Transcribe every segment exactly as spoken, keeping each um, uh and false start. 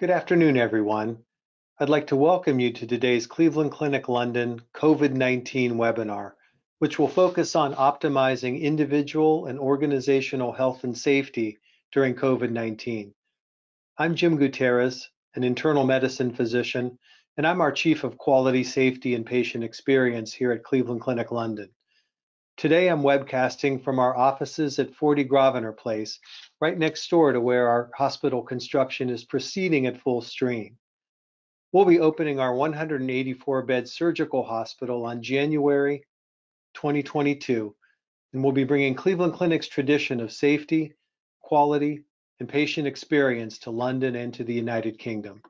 Good afternoon, everyone. I'd like to welcome you to today's Cleveland Clinic London COVID nineteen webinar, which will focus on optimizing individual and organizational health and safety during COVID nineteen. I'm Jim Gutierrez, an internal medicine physician, and I'm our Chief of Quality, Safety, and Patient Experience here at Cleveland Clinic London. Today, I'm webcasting from our offices at forty Grosvenor Place, right next door to where our hospital construction is proceeding at full stream. We'll be opening our one hundred eighty-four bed surgical hospital on January twenty twenty-two, and we'll be bringing Cleveland Clinic's tradition of safety, quality, and patient experience to London and to the United Kingdom.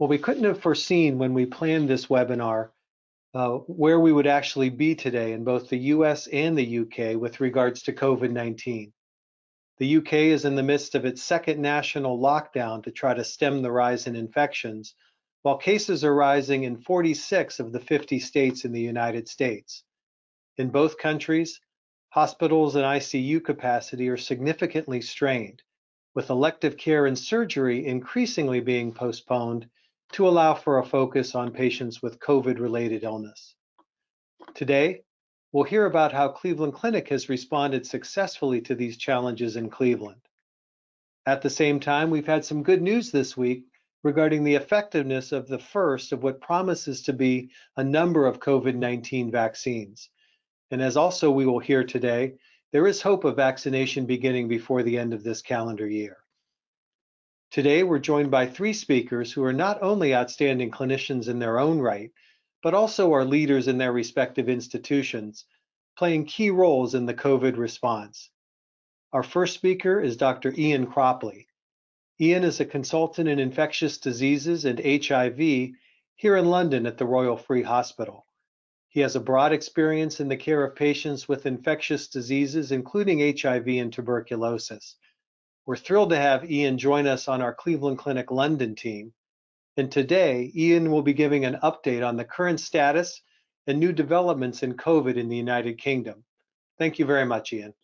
Well, we couldn't have foreseen when we planned this webinar Uh, where we would actually be today in both the U S and the U K with regards to COVID nineteen. The U K is in the midst of its second national lockdown to try to stem the rise in infections, while cases are rising in forty-six of the fifty states in the United States. In both countries, hospitals and I C U capacity are significantly strained, with elective care and surgery increasingly being postponed to allow for a focus on patients with COVID-related illness. Today, we'll hear about how Cleveland Clinic has responded successfully to these challenges in Cleveland. At the same time, we've had some good news this week regarding the effectiveness of the first of what promises to be a number of COVID nineteen vaccines. And as also we will hear today, there is hope of vaccination beginning before the end of this calendar year. Today, we're joined by three speakers who are not only outstanding clinicians in their own right, but also are leaders in their respective institutions, playing key roles in the COVID response. Our first speaker is Doctor Ian Cropley. Ian is a consultant in infectious diseases and H I V here in London at the Royal Free Hospital. He has a broad experience in the care of patients with infectious diseases, including H I V and tuberculosis. We're thrilled to have Ian join us on our Cleveland Clinic London team. And today, Ian will be giving an update on the current status and new developments in COVID in the United Kingdom. Thank you very much, Ian.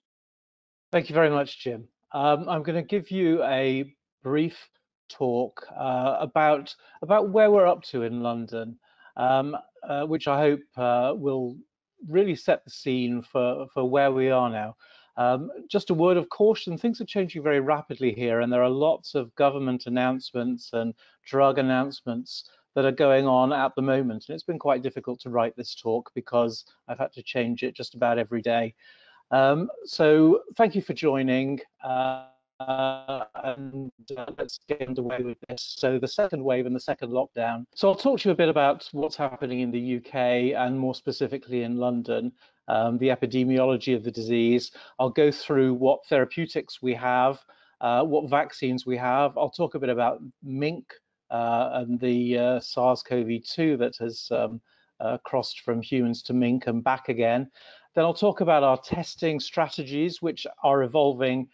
Thank you very much, Jim. Um, I'm going to give you a brief talk uh, about, about where we're up to in London, um, uh, which I hope uh, will really set the scene for, for where we are now. Um, just a word of caution, things are changing very rapidly here, and there are lots of government announcements and drug announcements that are going on at the moment. And it's been quite difficult to write this talk because I've had to change it just about every day. Um, so thank you for joining, uh, uh, and uh, let's get underway with this. So the second wave and the second lockdown. So I'll talk to you a bit about what's happening in the U K and more specifically in London. Um, the epidemiology of the disease. I'll go through what therapeutics we have, uh, what vaccines we have. I'll talk a bit about mink uh, and the uh, SARS CoV two that has um, uh, crossed from humans to mink and back again. Then I'll talk about our testing strategies, which are evolving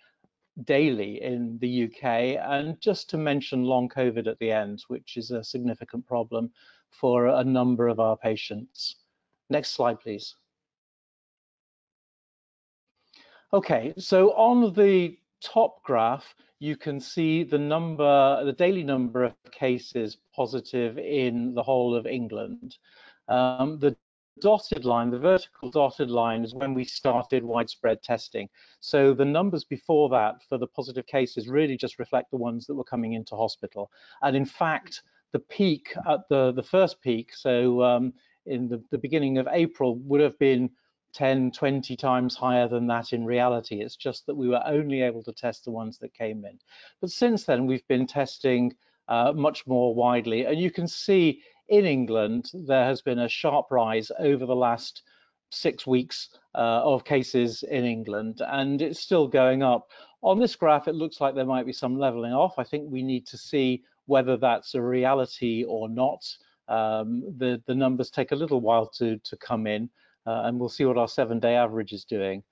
daily in the U K, and just to mention long COVID at the end, which is a significant problem for a number of our patients. Next slide, please. Okay, so on the top graph, you can see the number, the daily number of cases positive in the whole of England. Um, the dotted line, the vertical dotted line, is when we started widespread testing. So the numbers before that for the positive cases really just reflect the ones that were coming into hospital. And in fact, the peak at the, the first peak, so um, in the, the beginning of April, would have been ten, twenty times higher than that in reality. It's just that we were only able to test the ones that came in. But since then, we've been testing uh, much more widely. And you can see in England, there has been a sharp rise over the last six weeks uh, of cases in England, and it's still going up. On this graph, it looks like there might be some leveling off. I think we need to see whether that's a reality or not. Um, the, the numbers take a little while to, to come in. Uh, and we'll see what our seven-day average is doing.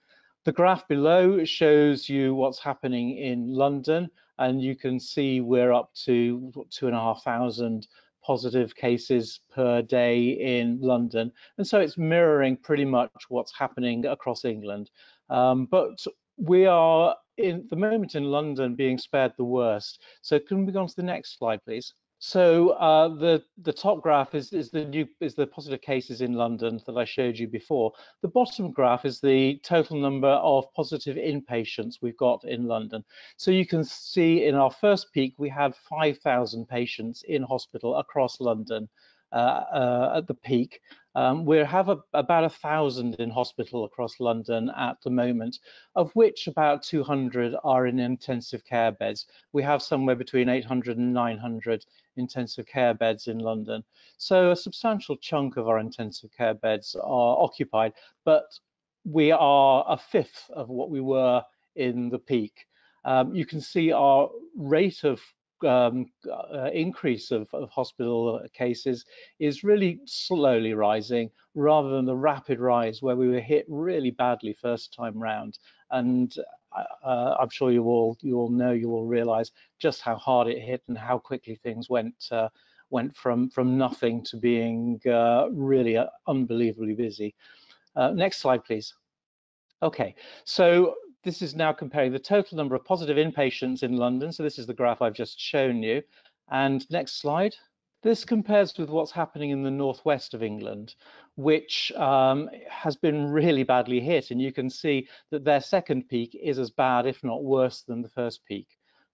The graph below shows you what's happening in London, and you can see we're up to two and a half thousand positive cases per day in London. And so it's mirroring pretty much what's happening across England. Um, but we are in the moment in London being spared the worst. So can we go on to the next slide, please? So uh, the the top graph is is the new is the positive cases in London that I showed you before. The bottom graph is the total number of positive inpatients we've got in London. So you can see in our first peak we had five thousand patients in hospital across London uh, uh, at the peak. Um, we have a, about a thousand in hospital across London at the moment, of which about two hundred are in intensive care beds. We have somewhere between eight hundred and nine hundred intensive care beds in London. So a substantial chunk of our intensive care beds are occupied, but we are a fifth of what we were in the peak. Um, you can see our rate of Um, uh, increase of, of hospital cases is really slowly rising rather than the rapid rise where we were hit really badly first time round. And uh, I'm sure you all you all know, you all realise just how hard it hit and how quickly things went uh, went from from nothing to being uh, really uh, unbelievably busy. Uh, next slide, please. Okay, so this is now comparing the total number of positive inpatients in London. So this is the graph I've just shown you. And next slide. This compares with what's happening in the northwest of England, which um, has been really badly hit. And you can see that their second peak is as bad, if not worse, than the first peak.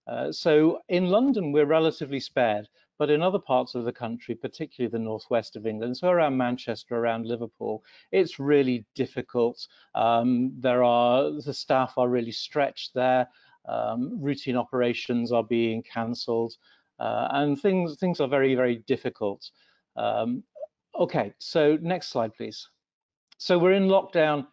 Uh, so in London, we're relatively spared, but in other parts of the country, particularly the northwest of England, so around Manchester, around Liverpool, it's really difficult. Um, there are, the staff are really stretched there. Um, routine operations are being cancelled, uh, and things things are very, very difficult. Um, okay, so next slide, please. So we're in lockdown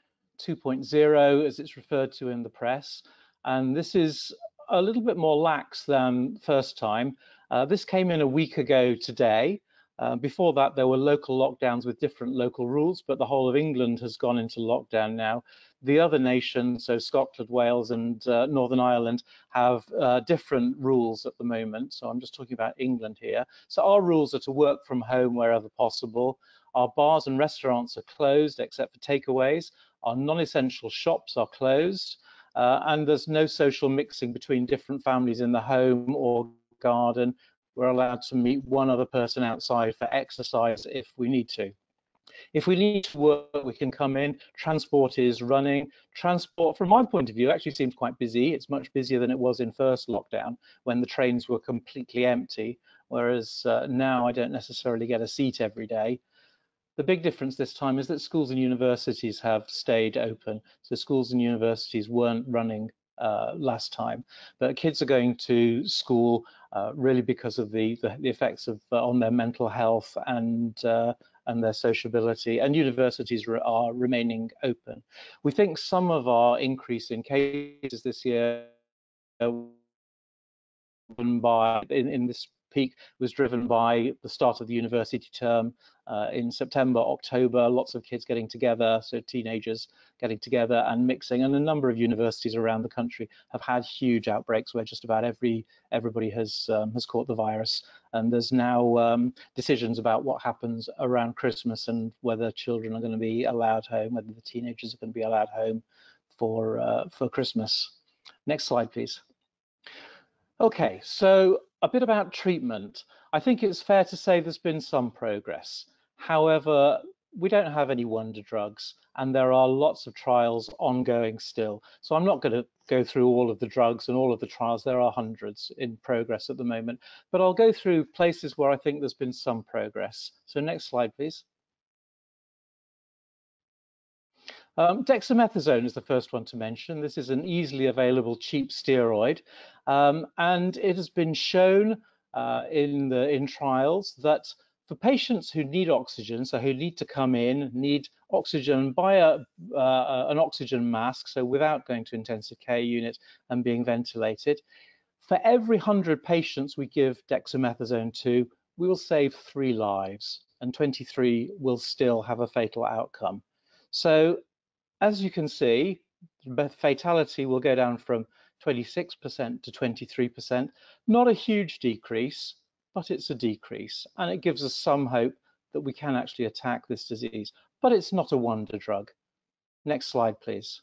two point oh, as it's referred to in the press, and this is a little bit more lax than first time. Uh, this came in a week ago today. Uh, before that, there were local lockdowns with different local rules, but the whole of England has gone into lockdown now. The other nations, so Scotland, Wales, and uh, Northern Ireland, have uh, different rules at the moment. So I'm just talking about England here. So our rules are to work from home wherever possible. Our bars and restaurants are closed except for takeaways. Our non-essential shops are closed. Uh, and there's no social mixing between different families in the home or garden. We're allowed to meet one other person outside for exercise if we need to. If we need to work, we can come in. Transport is running. Transport, from my point of view, actually seems quite busy. It's much busier than it was in first lockdown when the trains were completely empty, whereas uh, now I don't necessarily get a seat every day. The big difference this time is that schools and universities have stayed open. So schools and universities weren't running uh, last time, but kids are going to school uh, really because of the, the, the effects of uh, on their mental health and uh, and their sociability, and universities re are remaining open. We think some of our increase in cases this year by in, in this peak was driven by the start of the university term uh, in September, October, lots of kids getting together, so teenagers getting together and mixing, and a number of universities around the country have had huge outbreaks where just about every everybody has um, has caught the virus, and there's now um, decisions about what happens around Christmas and whether children are going to be allowed home, whether the teenagers are going to be allowed home for uh, for Christmas. Next slide, please. Okay, so a bit about treatment. I think it's fair to say there's been some progress. However, we don't have any wonder drugs, and there are lots of trials ongoing still. So I'm not going to go through all of the drugs and all of the trials. There are hundreds in progress at the moment, but I'll go through places where I think there's been some progress. So next slide, please. Um, dexamethasone is the first one to mention. This is an easily available cheap steroid, um, and it has been shown uh, in the in trials that for patients who need oxygen, so who need to come in, need oxygen by a, uh, an oxygen mask, so without going to intensive care unit and being ventilated, for every one hundred patients we give dexamethasone to, we will save three lives, and twenty-three will still have a fatal outcome. So as you can see, fatality will go down from twenty-six percent to twenty-three percent. Not a huge decrease, but it's a decrease, and it gives us some hope that we can actually attack this disease. But it's not a wonder drug. Next slide, please.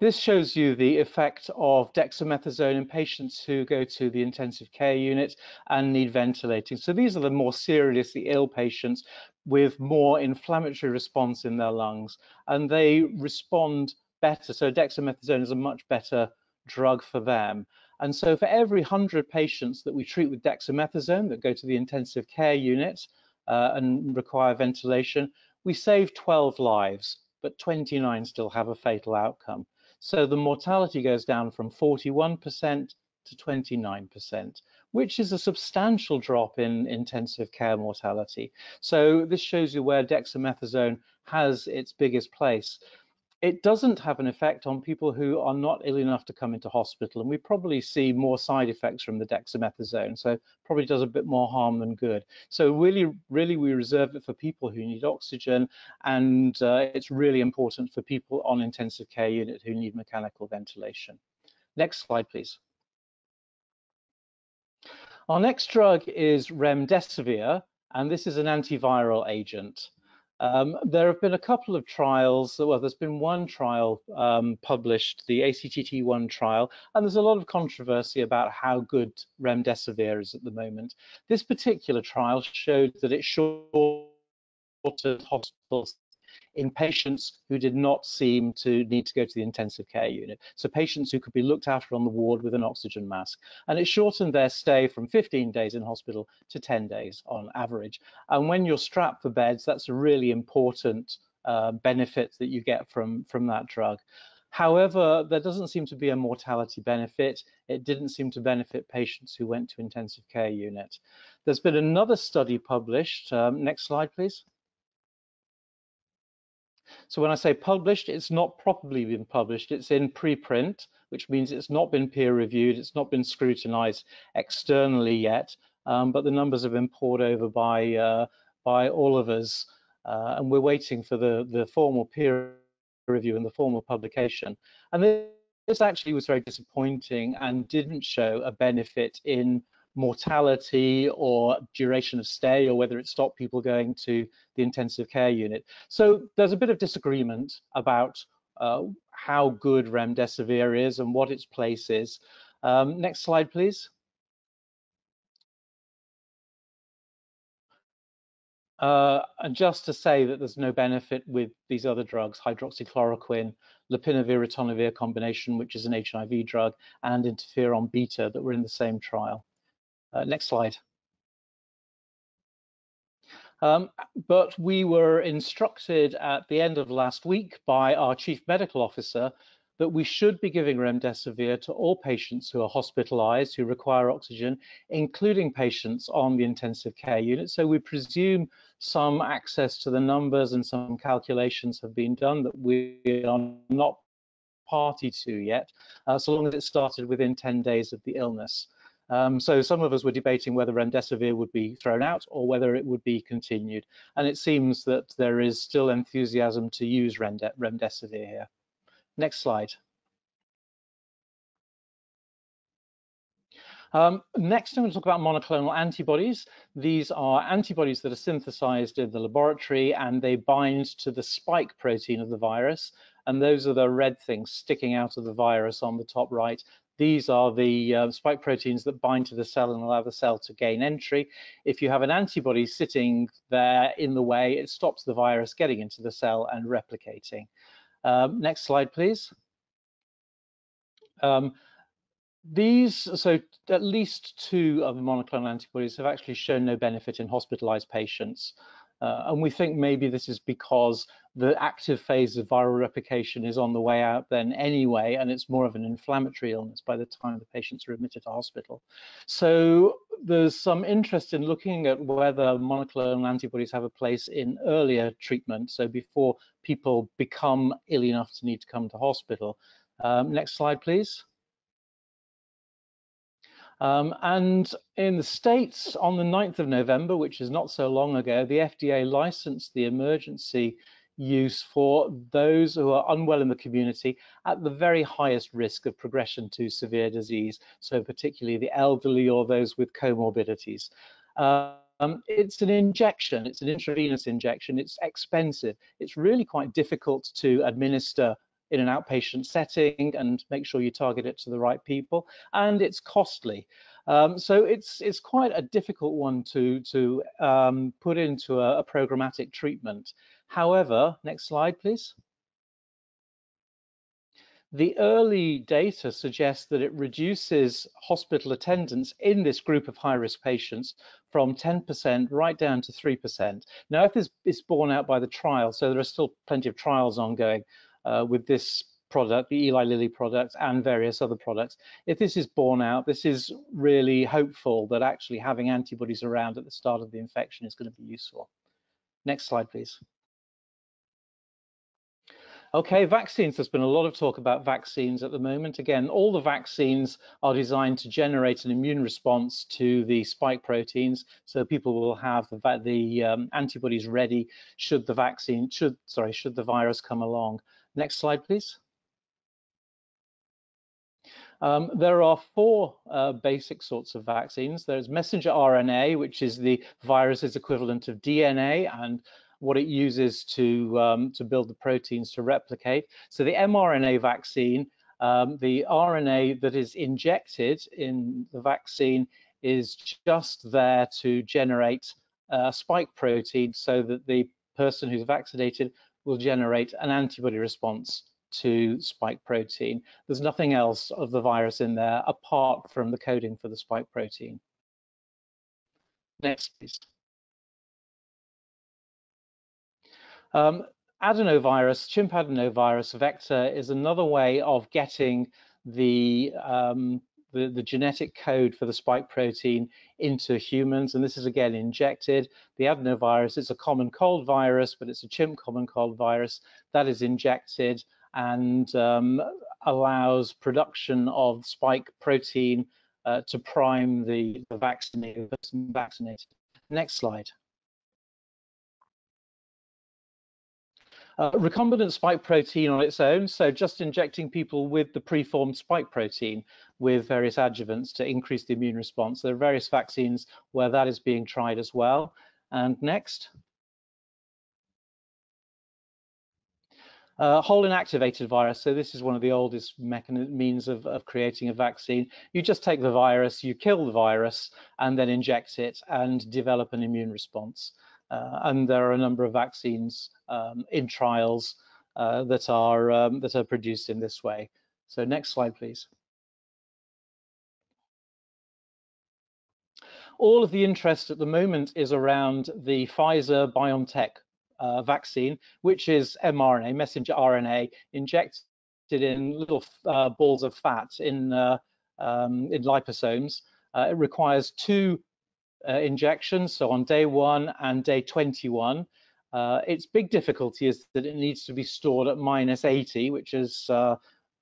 This shows you the effect of dexamethasone in patients who go to the intensive care unit and need ventilating. So these are the more seriously ill patients with more inflammatory response in their lungs, and they respond better. So dexamethasone is a much better drug for them. And so for every one hundred patients that we treat with dexamethasone that go to the intensive care unit uh, and require ventilation, we save twelve lives, but twenty-nine still have a fatal outcome. So the mortality goes down from forty-one percent to twenty-nine percent, which is a substantial drop in intensive care mortality. So this shows you where dexamethasone has its biggest place. It doesn't have an effect on people who are not ill enough to come into hospital, and we probably see more side effects from the dexamethasone, so it probably does a bit more harm than good. So really, really we reserve it for people who need oxygen, and uh, it's really important for people on intensive care unit who need mechanical ventilation. Next slide, please. Our next drug is remdesivir, and this is an antiviral agent. Um, there have been a couple of trials, well, there's been one trial um, published, the A C T T one trial, and there's a lot of controversy about how good remdesivir is at the moment. This particular trial showed that it shortened hospitals in patients who did not seem to need to go to the intensive care unit. So patients who could be looked after on the ward with an oxygen mask. And it shortened their stay from fifteen days in hospital to ten days on average. And when you're strapped for beds, that's a really important uh, benefit that you get from, from that drug. However, there doesn't seem to be a mortality benefit. It didn't seem to benefit patients who went to intensive care unit. There's been another study published. Um, next slide, please. So when I say published, it's not properly been published. It's in preprint, which means it's not been peer reviewed. It's not been scrutinized externally yet, um, but the numbers have been poured over by uh, by all of us, uh, and we're waiting for the, the formal peer review and the formal publication. And this actually was very disappointing and didn't show a benefit in mortality or duration of stay, or whether it stopped people going to the intensive care unit. So there's a bit of disagreement about uh, how good remdesivir is and what its place is. Um, next slide, please. Uh, and just to say that there's no benefit with these other drugs, hydroxychloroquine, lopinavir-ritonavir combination, which is an H I V drug, and interferon beta that were in the same trial. Uh, next slide. Um, but we were instructed at the end of last week by our chief medical officer that we should be giving remdesivir to all patients who are hospitalized, who require oxygen, including patients on the intensive care unit. So we presume some access to the numbers and some calculations have been done that we are not party to yet, uh, so long as it started within ten days of the illness. Um, so some of us were debating whether remdesivir would be thrown out or whether it would be continued. And it seems that there is still enthusiasm to use remdesivir here. Next slide. Um, next, I'm going to talk about monoclonal antibodies. These are antibodies that are synthesized in the laboratory, and they bind to the spike protein of the virus. And those are the red things sticking out of the virus on the top right. These are the uh, spike proteins that bind to the cell and allow the cell to gain entry. If you have an antibody sitting there in the way, it stops the virus getting into the cell and replicating. Um, next slide, please. Um, these, so at least two of the monoclonal antibodies have actually shown no benefit in hospitalized patients. Uh, and we think maybe this is because the active phase of viral replication is on the way out then anyway, and it's more of an inflammatory illness by the time the patients are admitted to hospital. So there's some interest in looking at whether monoclonal antibodies have a place in earlier treatment, so before people become ill enough to need to come to hospital. Um, next slide, please. Um, and in the States, on the ninth of November, which is not so long ago, the F D A licensed the emergency use for those who are unwell in the community at the very highest risk of progression to severe disease, so particularly the elderly or those with comorbidities. Uh, Um, it's an injection, it's an intravenous injection, it's expensive, it's really quite difficult to administer in an outpatient setting and make sure you target it to the right people. And it's costly. Um, so it's it's quite a difficult one to, to um, put into a, a programmatic treatment. However, next slide, please. The early data suggests that it reduces hospital attendance in this group of high-risk patients from ten percent right down to three percent. Now, if this is borne out by the trial, so there are still plenty of trials ongoing uh, with this product, the Eli Lilly product and various other products. If this is borne out, this is really hopeful that actually having antibodies around at the start of the infection is going to be useful. Next slide, please. Okay, vaccines. There's been a lot of talk about vaccines at the moment. Again, all the vaccines are designed to generate an immune response to the spike proteins, so people will have the, the um, antibodies ready should the vaccine, should sorry, should the virus come along. Next slide, please. Um, there are four uh, basic sorts of vaccines. There's messenger R N A, which is the virus's equivalent of D N A, and what it uses to um, to build the proteins to replicate. So the mRNA vaccine, um, the R N A that is injected in the vaccine is just there to generate a spike protein so that the person who's vaccinated will generate an antibody response to spike protein. There's nothing else of the virus in there apart from the coding for the spike protein. Next, please. Um, adenovirus, chimp adenovirus vector is another way of getting the, um, the, the genetic code for the spike protein into humans, and this is again injected. The adenovirus, it's a common cold virus, but it's a chimp common cold virus that is injected and um, allows production of spike protein uh, to prime the, the vaccinated person vaccinated. Next slide. Uh, recombinant spike protein on its own, so just injecting people with the preformed spike protein with various adjuvants to increase the immune response. There are various vaccines where that is being tried as well. And next. Uh, whole inactivated virus, so this is one of the oldest means of, of creating a vaccine. You just take the virus, you kill the virus, and then inject it and develop an immune response. Uh, and there are a number of vaccines um, in trials uh, that are um, that are produced in this way. So next slide, please. All of the interest at the moment is around the Pfizer-BioNTech uh, vaccine, which is mRNA, messenger R N A, injected in little uh, balls of fat in uh, um, in liposomes. Uh, it requires two Uh, injections, so on day one and day twenty-one. Uh, its big difficulty is that it needs to be stored at minus eighty, which is uh,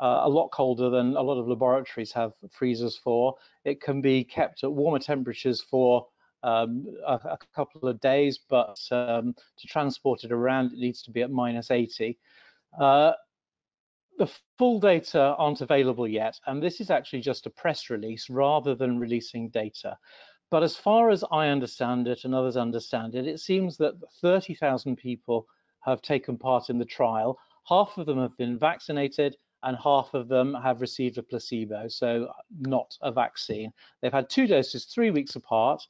uh, a lot colder than a lot of laboratories have freezers for. It can be kept at warmer temperatures for um, a, a couple of days, but um, to transport it around, it needs to be at minus eighty. Uh, The full data aren't available yet, and this is actually just a press release rather than releasing data. But as far as I understand it and others understand it, it seems that thirty thousand people have taken part in the trial. Half of them have been vaccinated and half of them have received a placebo, so not a vaccine. They've had two doses three weeks apart,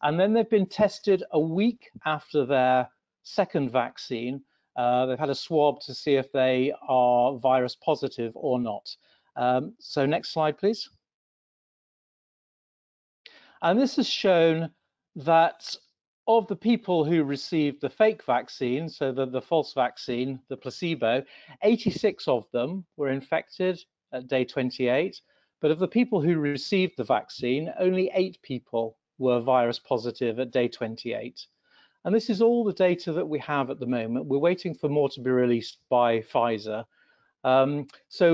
and then they've been tested a week after their second vaccine. Uh, they've had a swab to see if they are virus positive or not. Um, so next slide, please. And this has shown that of the people who received the fake vaccine, so the, the false vaccine, the placebo, eighty-six of them were infected at day twenty-eight. But of the people who received the vaccine, only eight people were virus positive at day twenty-eight. And this is all the data that we have at the moment. We're waiting for more to be released by Pfizer. Um, so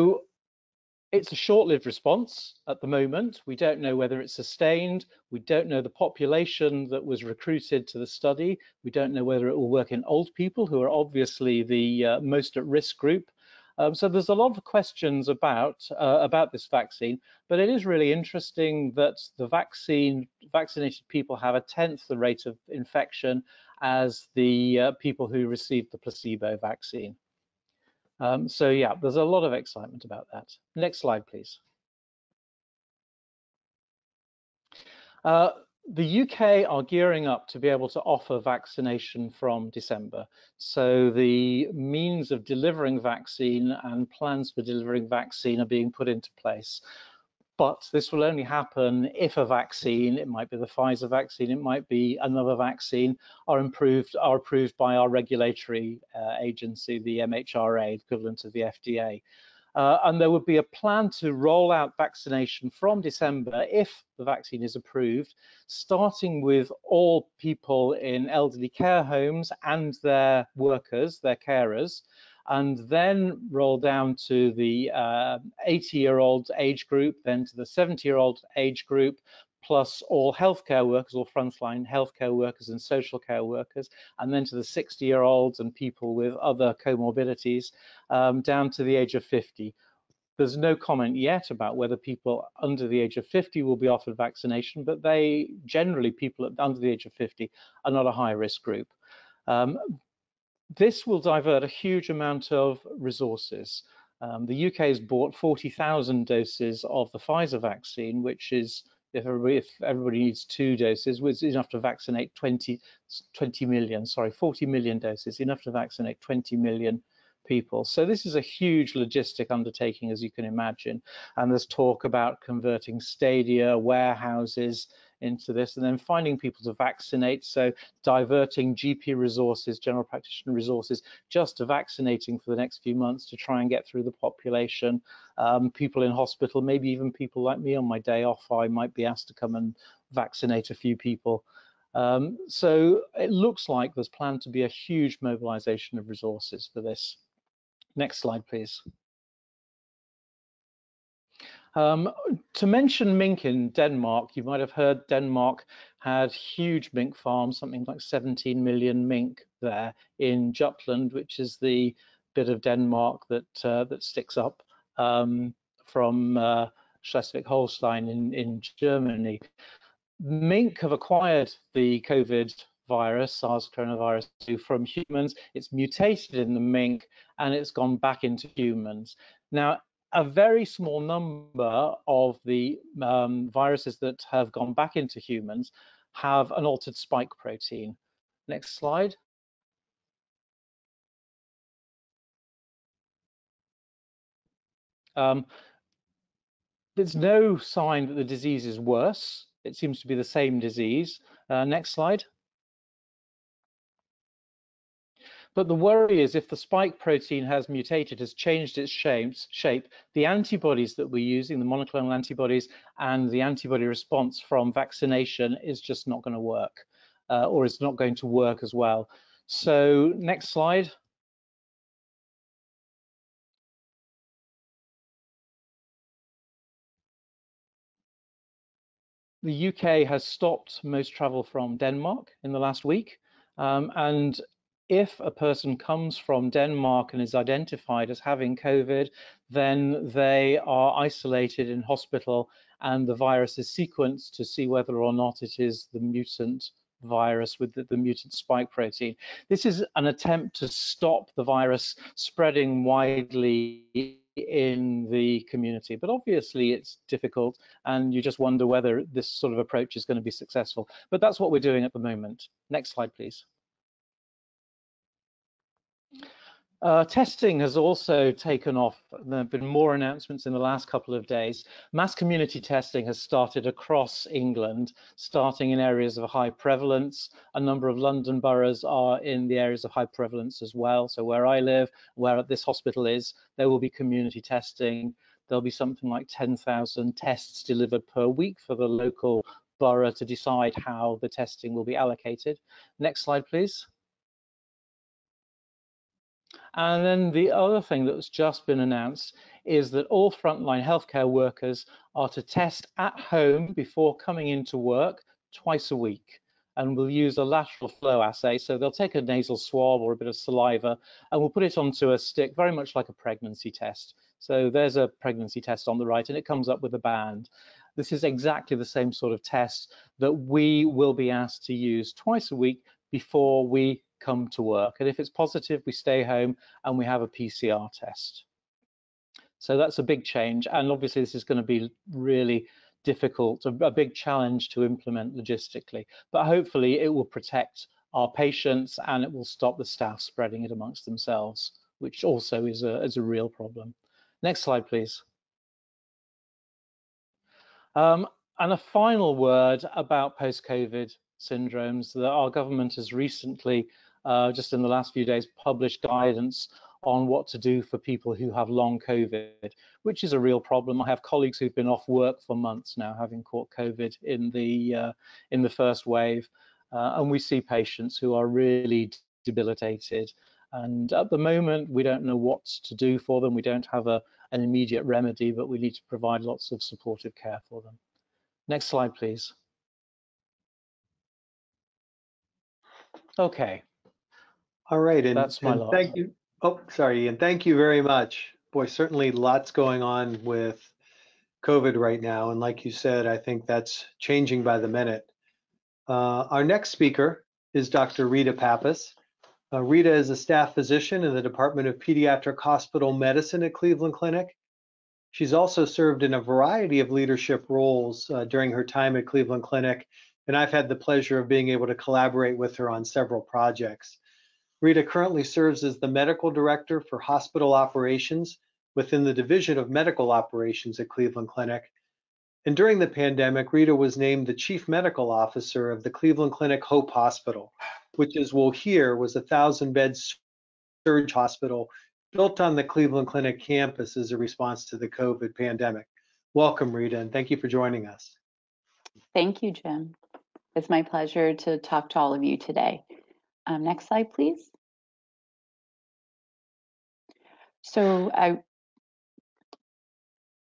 It's a short-lived response at the moment. We don't know whether it's sustained. We don't know the population that was recruited to the study. We don't know whether it will work in old people, who are obviously the uh, most at-risk group. Um, so there's a lot of questions about uh, about this vaccine, but it is really interesting that the vaccine vaccinated people have a tenth the rate of infection as the uh, people who received the placebo vaccine. Um, so yeah, there's a lot of excitement about that. Next slide, please. Uh, the U K are gearing up to be able to offer vaccination from December. So the means of delivering vaccine and plans for delivering vaccine are being put into place. But this will only happen if a vaccine, it might be the Pfizer vaccine, it might be another vaccine, are improved, are approved by our regulatory uh, agency, the M H R A, equivalent of the F D A. Uh, and there would be a plan to roll out vaccination from December, if the vaccine is approved, starting with all people in elderly care homes and their workers, their carers, and then roll down to the uh, eighty-year-old age group, then to the seventy-year-old age group, plus all healthcare workers, all frontline healthcare workers and social care workers, and then to the sixty-year-olds and people with other comorbidities, um, down to the age of fifty. There's no comment yet about whether people under the age of fifty will be offered vaccination, but they generally, people under the age of fifty are not a high-risk group. Um, this will divert a huge amount of resources. Um, the U K has bought forty thousand doses of the Pfizer vaccine, which is, if everybody, if everybody needs two doses, was enough to vaccinate twenty, twenty million, sorry, forty million doses, enough to vaccinate twenty million people. So this is a huge logistic undertaking, as you can imagine. And there's talk about converting stadia, warehouses into this, and then finding people to vaccinate. So diverting G P resources, general practitioner resources, just to vaccinating for the next few months to try and get through the population. Um, people in hospital, maybe even people like me on my day off, I might be asked to come and vaccinate a few people. Um, so it looks like there's planned to be a huge mobilization of resources for this. Next slide, please. Um, to mention mink in Denmark, you might have heard Denmark had huge mink farms, something like seventeen million mink there in Jutland, which is the bit of Denmark that uh, that sticks up um, from uh, Schleswig-Holstein in, in Germany. Mink have acquired the COVID virus, SARS coronavirus two, from humans. It's mutated in the mink and it's gone back into humans. Now, a very small number of the um, viruses that have gone back into humans have an altered spike protein. Next slide. Um, there's no sign that the disease is worse. It seems to be the same disease. Uh, next slide. But the worry is if the spike protein has mutated, has changed its shapes, shape, the antibodies that we're using, the monoclonal antibodies and the antibody response from vaccination is just not going to work, uh, or it's not going to work as well. So next slide. The U K has stopped most travel from Denmark in the last week, um, and if a person comes from Denmark and is identified as having COVID, then they are isolated in hospital and the virus is sequenced to see whether or not it is the mutant virus with the, the mutant spike protein. This is an attempt to stop the virus spreading widely in the community, but obviously it's difficult and you just wonder whether this sort of approach is going to be successful. But that's what we're doing at the moment. Next slide, please. Uh, testing has also taken off. There have been more announcements in the last couple of days. Mass community testing has started across England, starting in areas of high prevalence. A number of London boroughs are in the areas of high prevalence as well. So where I live, where this hospital is, there will be community testing. There'll be something like ten thousand tests delivered per week for the local borough to decide how the testing will be allocated. Next slide, please. And then the other thing that's just been announced is that all frontline healthcare workers are to test at home before coming into work twice a week, and we'll use a lateral flow assay. So they'll take a nasal swab or a bit of saliva and we'll put it onto a stick, very much like a pregnancy test. So there's a pregnancy test on the right and it comes up with a band. This is exactly the same sort of test that we will be asked to use twice a week before we come to work. And if it's positive, we stay home and we have a P C R test. So that's a big change. And obviously this is going to be really difficult, a big challenge to implement logistically, but hopefully it will protect our patients and it will stop the staff spreading it amongst themselves, which also is a, is a real problem. Next slide, please. Um, and a final word about post-COVID syndromes. That our government has recently, uh, just in the last few days, published guidance on what to do for people who have long COVID, which is a real problem. I have colleagues who've been off work for months now, having caught COVID in the uh, in the first wave, uh, and we see patients who are really debilitated. And at the moment, we don't know what to do for them. We don't have a, an immediate remedy, but we need to provide lots of supportive care for them. Next slide, please. Okay. All right, and that's my lot. Thank you. Oh, sorry, Ian. Thank you very much. Boy, certainly lots going on with COVID right now. And like you said, I think that's changing by the minute. Uh, our next speaker is Doctor Rita Pappas. Uh, Rita is a staff physician in the Department of Pediatric Hospital Medicine at Cleveland Clinic. She's also served in a variety of leadership roles uh, during her time at Cleveland Clinic, and I've had the pleasure of being able to collaborate with her on several projects. Rita currently serves as the medical director for hospital operations within the Division of Medical Operations at Cleveland Clinic. And during the pandemic, Rita was named the chief medical officer of the Cleveland Clinic Hope Hospital, which, as we'll hear, was a thousand-bed surge hospital built on the Cleveland Clinic campus as a response to the COVID pandemic. Welcome, Rita, and thank you for joining us. Thank you, Jim. It's my pleasure to talk to all of you today. Um, next slide, please. So I'm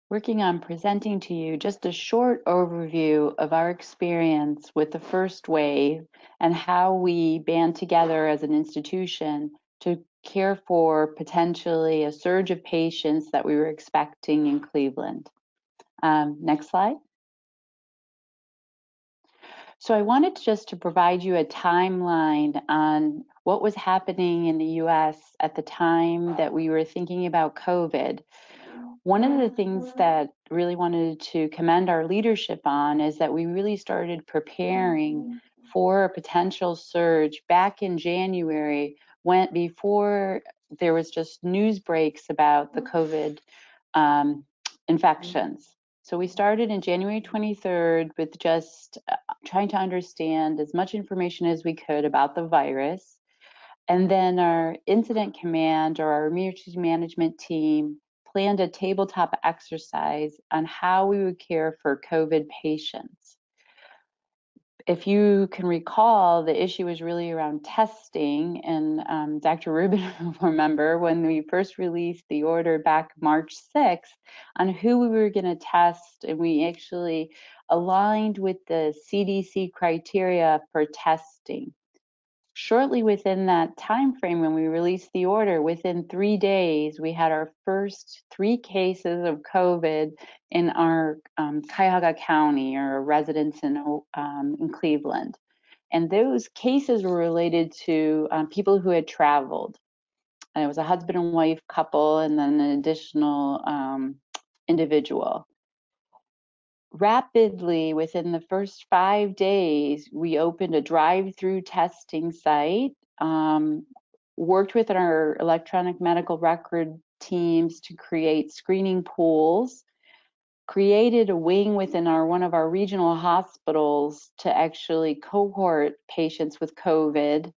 working on presenting to you just a short overview of our experience with the first wave and how we band together as an institution to care for potentially a surge of patients that we were expecting in Cleveland. Um, next slide. So I wanted just to provide you a timeline on what was happening in the U S at the time that we were thinking about COVID. One of the things that really wanted to commend our leadership on is that we really started preparing for a potential surge back in January, went before there was just news breaks about the COVID um, infections. So we started in January twenty-third with just trying to understand as much information as we could about the virus. And then our incident command or our emergency management team planned a tabletop exercise on how we would care for COVID patients. If you can recall, the issue was really around testing, and um, Doctor Rubin will remember when we first released the order back March sixth on who we were going to test, and we actually aligned with the C D C criteria for testing. Shortly within that time frame when we released the order, within three days, we had our first three cases of COVID in our um, Cuyahoga County, or residents in, um, in Cleveland. And those cases were related to um, people who had traveled. And it was a husband and wife couple and then an additional um, individual. Rapidly, within the first five days, we opened a drive-through testing site, um, worked with our electronic medical record teams to create screening pools, created a wing within our one of our regional hospitals to actually cohort patients with COVID,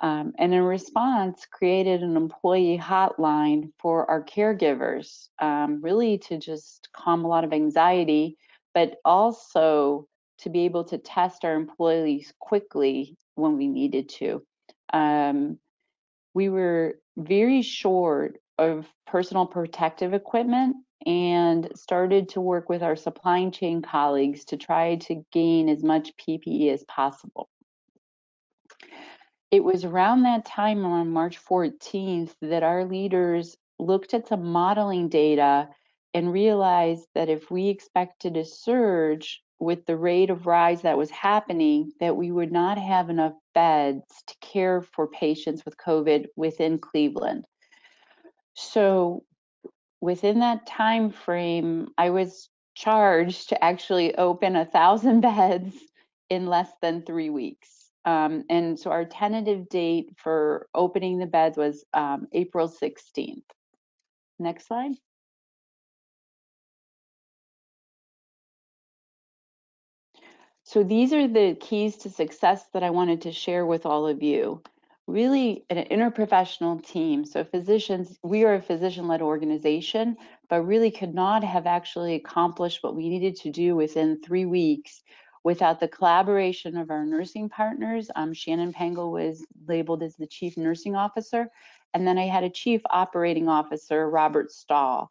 um, and in response, created an employee hotline for our caregivers, um, really to just calm a lot of anxiety, but also to be able to test our employees quickly when we needed to. Um, we were very short of personal protective equipment and started to work with our supply chain colleagues to try to gain as much P P E as possible. It was around that time on March fourteenth that our leaders looked at some modeling data and realized that if we expected a surge with the rate of rise that was happening, that we would not have enough beds to care for patients with COVID within Cleveland. So within that time frame, I was charged to actually open a thousand beds in less than three weeks. Um, and so our tentative date for opening the beds was um, April sixteenth. Next slide. So these are the keys to success that I wanted to share with all of you. Really an interprofessional team. So physicians, we are a physician-led organization, but really could not have actually accomplished what we needed to do within three weeks without the collaboration of our nursing partners. Um, Shannon Pangle was labeled as the chief nursing officer. And then I had a chief operating officer, Robert Stahl,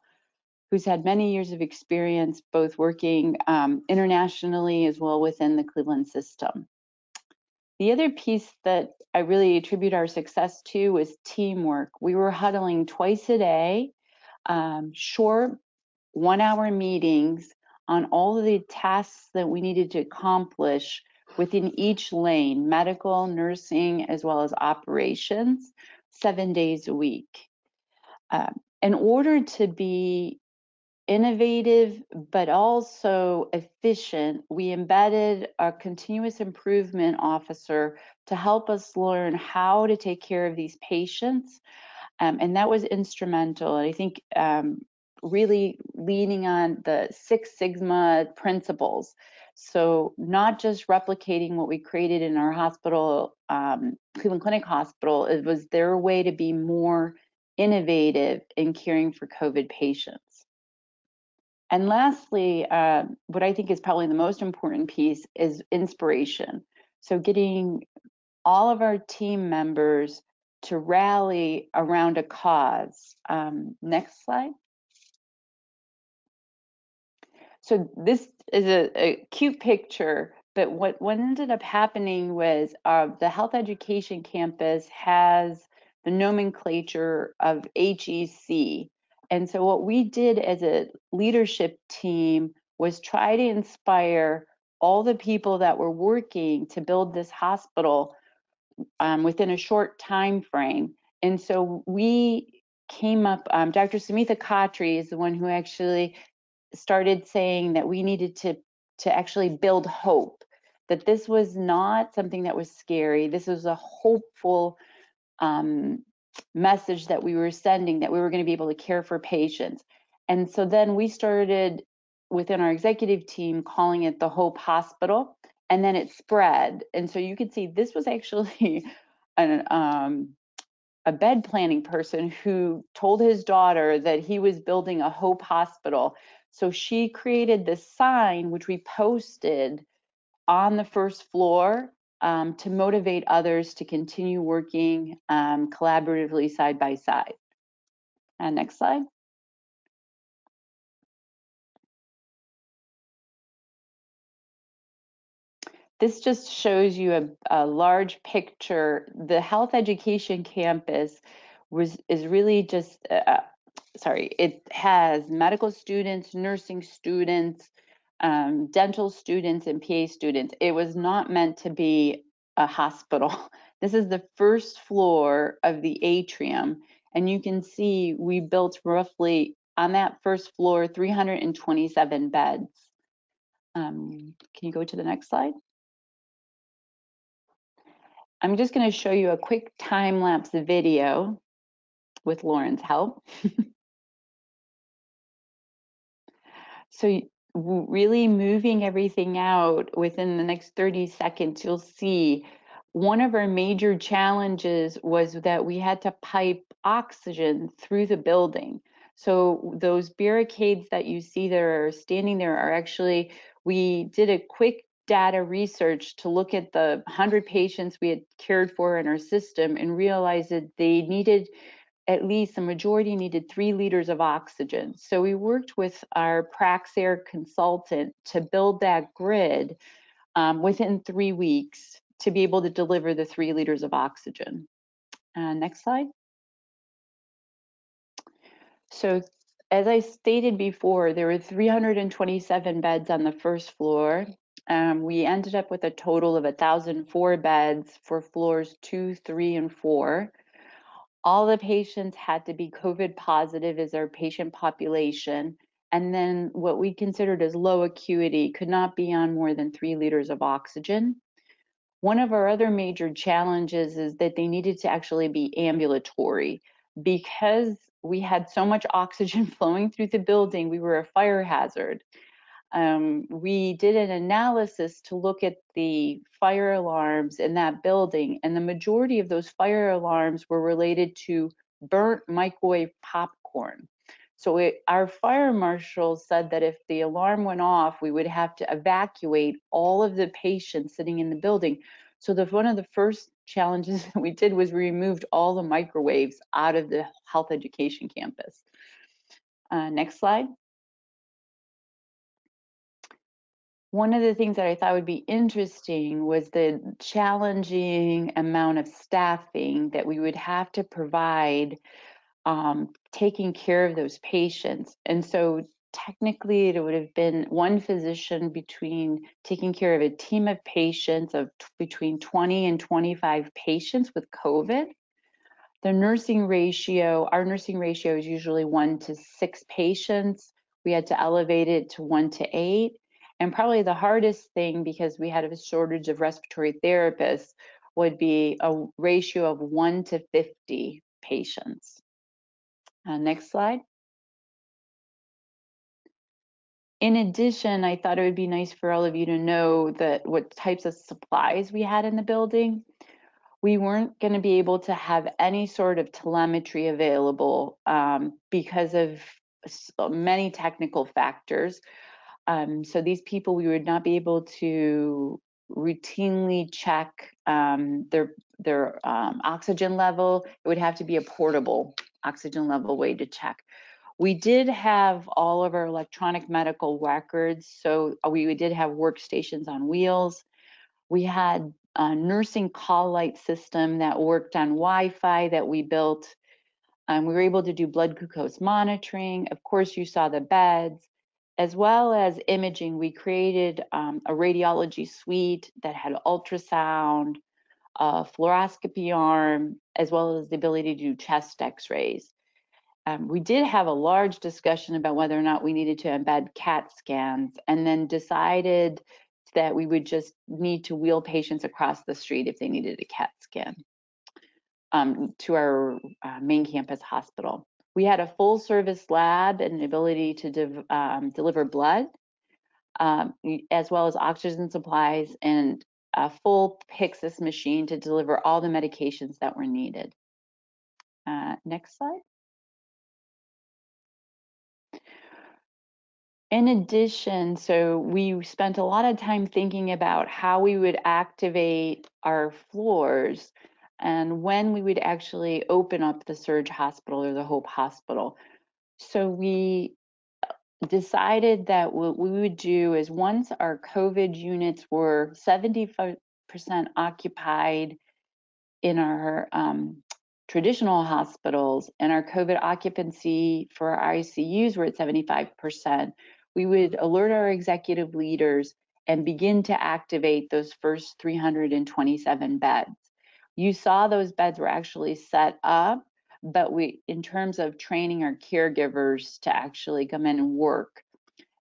who's had many years of experience both working um, internationally as well within the Cleveland system. The other piece that I really attribute our success to was teamwork. We were huddling twice a day, um, short one-hour meetings on all of the tasks that we needed to accomplish within each lane, medical, nursing, as well as operations, seven days a week. Uh, in order to be innovative, but also efficient, we embedded a continuous improvement officer to help us learn how to take care of these patients. Um, and that was instrumental. And I think um, really leaning on the Six Sigma principles. So not just replicating what we created in our hospital, um, Cleveland Clinic Hospital, it was their way to be more innovative in caring for COVID patients. And lastly, uh, what I think is probably the most important piece is inspiration. So getting all of our team members to rally around a cause. Um, next slide. So this is a, a cute picture, but what, what ended up happening was uh, the Health Education Campus has the nomenclature of H E C. And so what we did as a leadership team was try to inspire all the people that were working to build this hospital um, within a short time frame. And so we came up, um, Doctor Samitha Khatri is the one who actually started saying that we needed to, to actually build hope, that this was not something that was scary. This was a hopeful um, message that we were sending, that we were going to be able to care for patients. And so then we started within our executive team calling it the Hope Hospital, and then it spread. And so you can see this was actually an, um, a bed planning person who told his daughter that he was building a Hope Hospital. So she created this sign, which we posted on the first floor, Um, to motivate others to continue working um, collaboratively side by side. And next slide. This just shows you a, a large picture. The Health Education Campus was is really just, uh, sorry, it has medical students, nursing students, Um, dental students and P A students. It was not meant to be a hospital. This is the first floor of the atrium, and you can see we built roughly on that first floor three hundred twenty-seven beds. Um, can you go to the next slide? I'm just going to show you a quick time-lapse video with Lauren's help. So really moving everything out within the next thirty seconds, you'll see one of our major challenges was that we had to pipe oxygen through the building. So those barricades that you see that are standing there are actually, we did a quick data research to look at the one hundred patients we had cared for in our system and realized that they needed at least the majority needed three liters of oxygen. So we worked with our Praxair consultant to build that grid um, within three weeks to be able to deliver the three liters of oxygen. Uh, next slide. So as I stated before, there were three hundred twenty-seven beds on the first floor. Um, we ended up with a total of one thousand four beds for floors two, three, and four. All the patients had to be COVID positive as our patient population. And then what we considered as low acuity could not be on more than three liters of oxygen. One of our other major challenges is that they needed to actually be ambulatory. Because we had so much oxygen flowing through the building, we were a fire hazard. Um, we did an analysis to look at the fire alarms in that building, and the majority of those fire alarms were related to burnt microwave popcorn. So it, our fire marshal said that if the alarm went off, we would have to evacuate all of the patients sitting in the building. So the, one of the first challenges that we did was we removed all the microwaves out of the Health Education Campus. Uh, next slide. One of the things that I thought would be interesting was the challenging amount of staffing that we would have to provide um, taking care of those patients. And so technically it would have been one physician between taking care of a team of patients of between twenty and twenty-five patients with COVID. The nursing ratio, our nursing ratio is usually one to six patients. We had to elevate it to one to eight. And probably the hardest thing, because we had a shortage of respiratory therapists, would be a ratio of one to fifty patients. Uh, next slide. In addition, I thought it would be nice for all of you to know that what types of supplies we had in the building. We weren't going to be able to have any sort of telemetry available um, because of so many technical factors. Um, so these people, we would not be able to routinely check um, their, their um, oxygen level. It would have to be a portable oxygen level way to check. We did have all of our electronic medical records. So we did have workstations on wheels. We had a nursing call light system that worked on Wi-Fi that we built. Um, we were able to do blood glucose monitoring. Of course, you saw the beds. As well as imaging, we created um, a radiology suite that had ultrasound, a fluoroscopy arm, as well as the ability to do chest x-rays. Um, we did have a large discussion about whether or not we needed to embed CAT scans, and then decided that we would just need to wheel patients across the street if they needed a CAT scan um, to our uh, main campus hospital. We had a full service lab and an ability to de um, deliver blood, um, as well as oxygen supplies and a full Pyxis machine to deliver all the medications that were needed. Uh, next slide. In addition, so we spent a lot of time thinking about how we would activate our floors and when we would actually open up the Surge Hospital or the Hope Hospital. So we decided that what we would do is once our COVID units were seventy-five percent occupied in our um, traditional hospitals and our COVID occupancy for our I C Us were at seventy-five percent, we would alert our executive leaders and begin to activate those first three hundred twenty-seven beds. You saw those beds were actually set up, but we, in terms of training our caregivers to actually come in and work.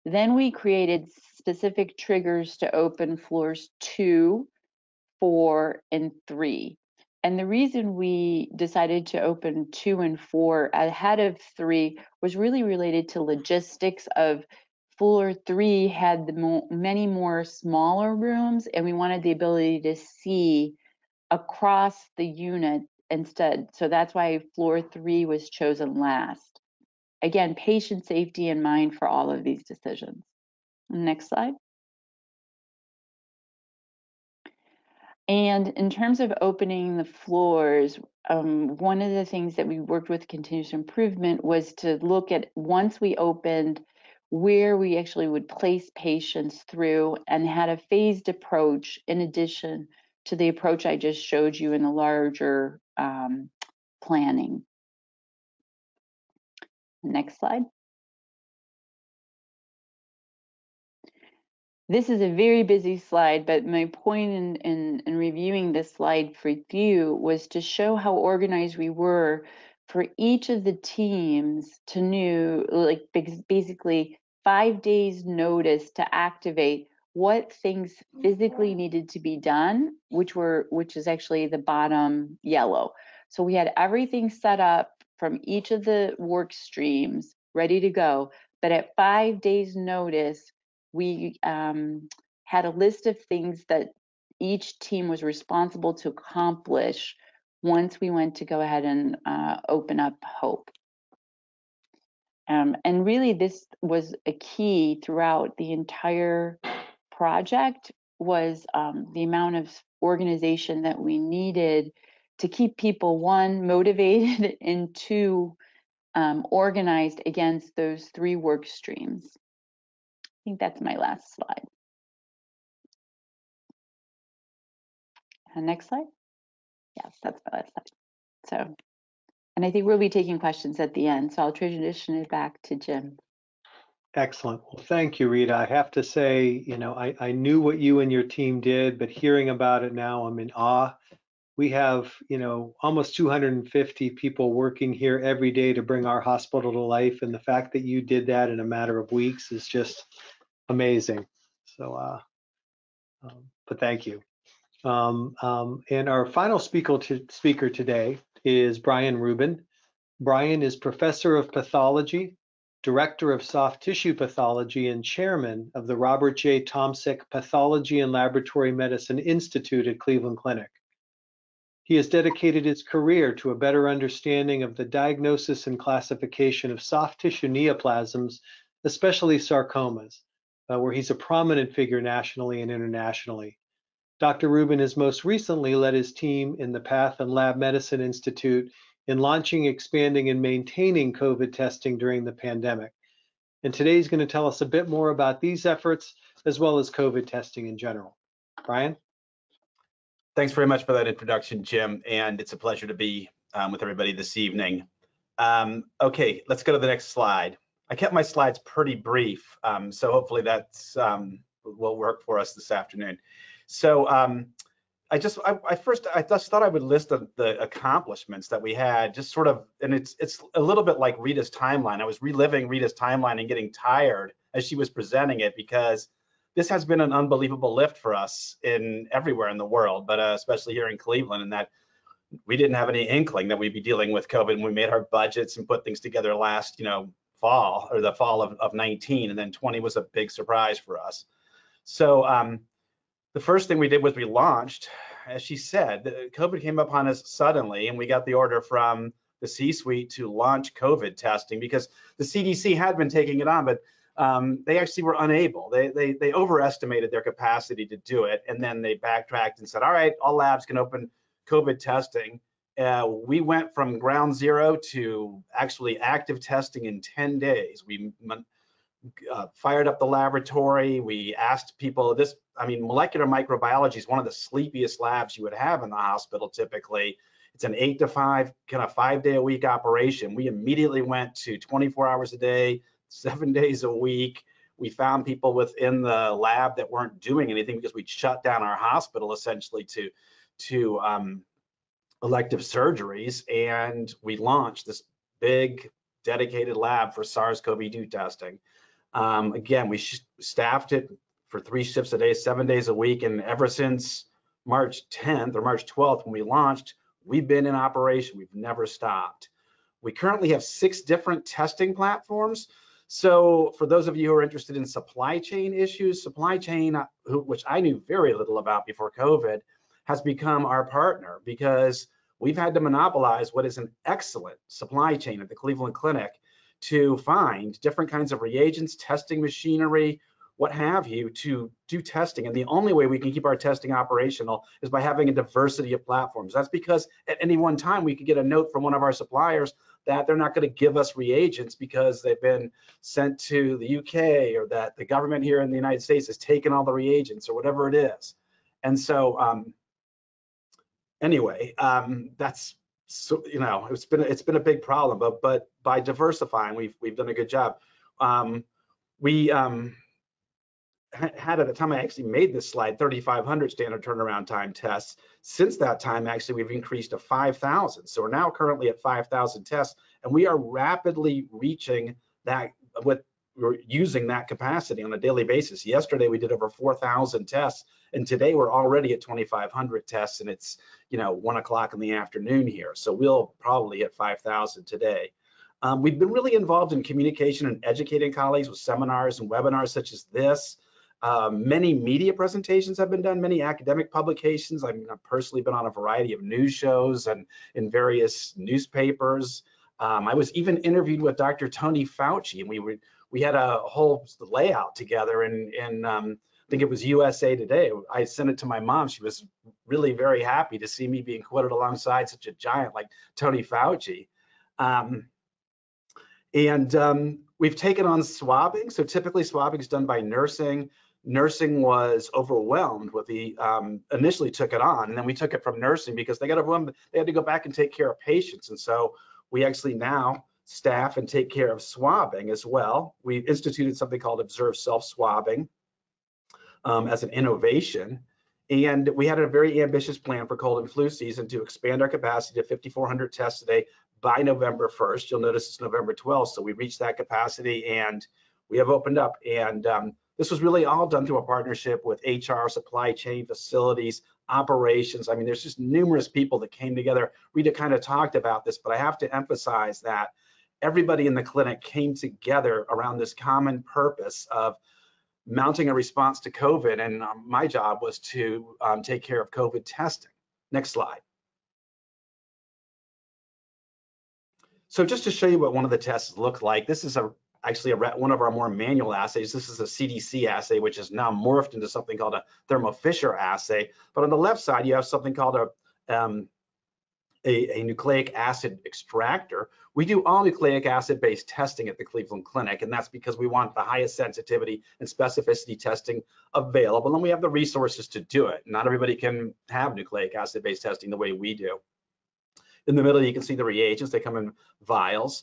Then we created specific triggers to open floors two, four, and three. And the reason we decided to open two and four ahead of three was really related to logistics of floor three had the mo- many more smaller rooms, and we wanted the ability to see across the unit instead. So that's why floor three was chosen last. Again, patient safety in mind for all of these decisions. Next slide. And in terms of opening the floors, um, one of the things that we worked with continuous improvement was to look at once we opened where we actually would place patients through and had a phased approach in addition to the approach I just showed you in the larger um, planning. Next slide. This is a very busy slide, but my point in, in, in reviewing this slide for you was to show how organized we were for each of the teams to know, like basically five days notice to activate what things physically needed to be done, which were, which is actually the bottom yellow. So we had everything set up from each of the work streams ready to go, but at five days notice, we um, had a list of things that each team was responsible to accomplish once we went to go ahead and uh, open up Hope. Um, and really this was a key throughout the entire project, was um, the amount of organization that we needed to keep people, one, motivated, and two, um, organized against those three work streams. I think that's my last slide. And next slide. Yes, that's my last slide. So, and I think we'll be taking questions at the end, so I'll transition it back to Jim. Excellent. Well, thank you, Rita. I have to say, you know, I, I knew what you and your team did, but hearing about it now, I'm in awe. We have, you know, almost two hundred fifty people working here every day to bring our hospital to life. And the fact that you did that in a matter of weeks is just amazing. So, uh, um, but thank you. Um, um, and our final speaker, to, speaker today is Brian Rubin. Brian is professor of pathology, director of soft tissue pathology, and chairman of the Robert J. Tomsick Pathology and Laboratory Medicine Institute at Cleveland Clinic. He has dedicated his career to a better understanding of the diagnosis and classification of soft tissue neoplasms, especially sarcomas, uh, where he's a prominent figure nationally and internationally. Doctor Rubin has most recently led his team in the Path and Lab Medicine Institute in launching, expanding, and maintaining COVID testing during the pandemic. And today he's going to tell us a bit more about these efforts, as well as COVID testing in general. Brian? Thanks very much for that introduction, Jim, and it's a pleasure to be um, with everybody this evening. Um, okay, let's go to the next slide. I kept my slides pretty brief, um, so hopefully that's um, will work for us this afternoon. So um, I just, I, I first, I just thought I would list the, the accomplishments that we had, just sort of, and it's it's a little bit like Rita's timeline. I was reliving Rita's timeline and getting tired as she was presenting it, because this has been an unbelievable lift for us in everywhere in the world, but uh, especially here in Cleveland, in that we didn't have any inkling that we'd be dealing with COVID when we made our budgets and put things together last, you know, fall or the fall of, of nineteen, and then twenty was a big surprise for us. So um, the first thing we did was we launched, as she said, COVID came upon us suddenly, and we got the order from the C-suite to launch COVID testing, because the C D C had been taking it on, but Um, they actually were unable. They, they they overestimated their capacity to do it, and then they backtracked and said, all right, all labs can open COVID testing. Uh, we went from ground zero to actually active testing in ten days. We uh, fired up the laboratory. We asked people, this, I mean, molecular microbiology is one of the sleepiest labs you would have in the hospital typically. It's an eight to five, kind of five day a week operation. We immediately went to twenty-four hours a day, seven days a week. We found people within the lab that weren't doing anything, because we shut down our hospital essentially to to um, elective surgeries, and we launched this big dedicated lab for SARS CoV two testing. Um, again, we staffed it for three shifts a day, seven days a week, and ever since March tenth or March twelfth when we launched, we've been in operation. We've never stopped. We currently have six different testing platforms. So for those of you who are interested in supply chain issues, supply chain, which I knew very little about before COVID, has become our partner, because we've had to monopolize what is an excellent supply chain at the Cleveland Clinic to find different kinds of reagents, testing machinery, what have you, to do testing. And the only way we can keep our testing operational is by having a diversity of platforms. That's because at any one time we could get a note from one of our suppliers that they're not going to give us reagents because they've been sent to the U K, or that the government here in the United States has taken all the reagents, or whatever it is. And so um, anyway, um, that's, so, you know, it's been, it's been a big problem, but, but by diversifying, we've, we've done a good job. Um, we, um, had at the time I actually made this slide thirty-five hundred standard turnaround time tests. Since that time, actually, we've increased to five thousand. So we're now currently at five thousand tests, and we are rapidly reaching that with we're using that capacity on a daily basis. Yesterday, we did over four thousand tests, and today we're already at twenty-five hundred tests, and it's, you know, one o'clock in the afternoon here. So we'll probably hit five thousand today. Um, we've been really involved in communication and educating colleagues with seminars and webinars such as this. Uh, many media presentations have been done, many academic publications. I mean, I've personally been on a variety of news shows and in various newspapers. Um, I was even interviewed with Doctor Tony Fauci, and we were we had a whole layout together, and and um, I think it was U S A Today. I sent it to my mom. She was really very happy to see me being quoted alongside such a giant like Tony Fauci. Um, and um, we've taken on swabbing. So typically swabbing is done by nursing. Nursing was overwhelmed with the, um, initially took it on, and then we took it from nursing because they got overwhelmed. They had to go back and take care of patients. And so we actually now staff and take care of swabbing as well. We've instituted something called observed self-swabbing um, as an innovation. And we had a very ambitious plan for cold and flu season to expand our capacity to fifty-four hundred tests a day by November first. You'll notice it's November twelfth, so we reached that capacity, and we have opened up. And um, this was really all done through a partnership with H R, supply chain, facilities, operations. I mean, there's just numerous people that came together. Rita kind of talked about this, but I have to emphasize that everybody in the clinic came together around this common purpose of mounting a response to COVID, and um, my job was to um, take care of COVID testing. Next slide. So just to show you what one of the tests look like, this is a actually a, one of our more manual assays. This is a C D C assay, which is now morphed into something called a Thermo Fisher assay. But on the left side, you have something called a um, A, a nucleic acid extractor. We do all nucleic acid-based testing at the Cleveland Clinic, and that's because we want the highest sensitivity and specificity testing available, and we have the resources to do it. Not everybody can have nucleic acid-based testing the way we do. In the middle, you can see the reagents. They come in vials.